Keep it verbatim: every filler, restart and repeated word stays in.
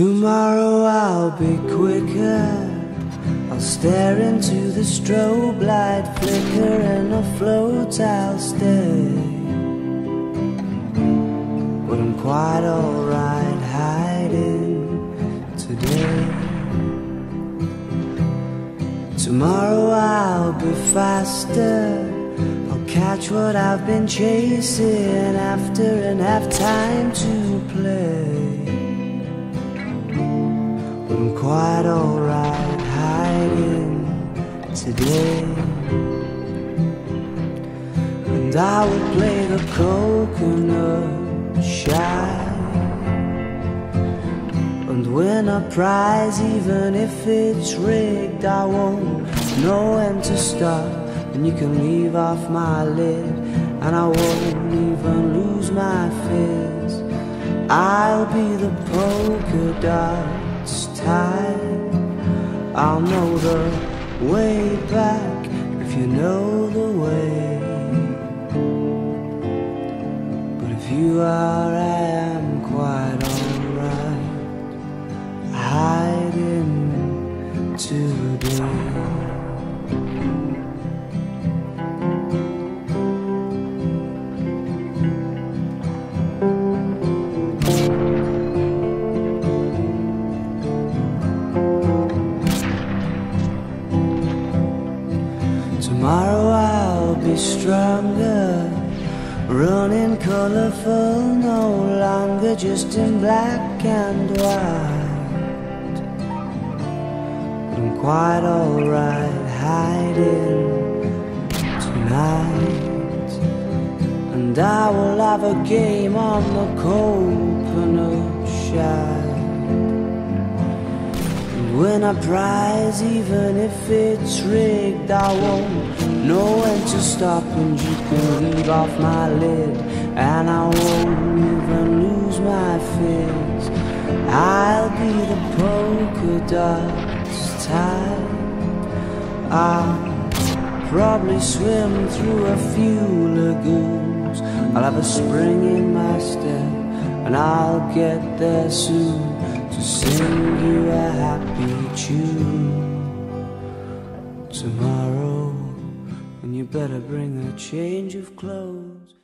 Tomorrow I'll be quicker, I'll stare into the strobe light flicker, and afloat I'll stay when I'm quite alright hiding today. Tomorrow I'll be faster, I'll catch what I've been chasing after and have time to play when I'm quite alright today. And I would play the coconut shy and win a prize, even if it's rigged. I won't know when to stop, and you can leave off my lid, and I won't even lose my fizz. I'll be the polka dots tied, I'll know the way back if you know the way. But if you are, I am quite alright hiding today. Tomorrow I'll be stronger, running colorful no longer, just in black and white. But I'm quite alright hiding tonight. And I will have a game on the coconut shine, win a prize, even if it's rigged. I won't know when to stop, and you can leave off my lid, and I won't even lose my fizz. I'll be the polka dots tied, I'll probably swim through a few lagoons, I'll have a spring in my step, and I'll get there soon to sing you a happy tune tomorrow. And you better bring a change of clothes.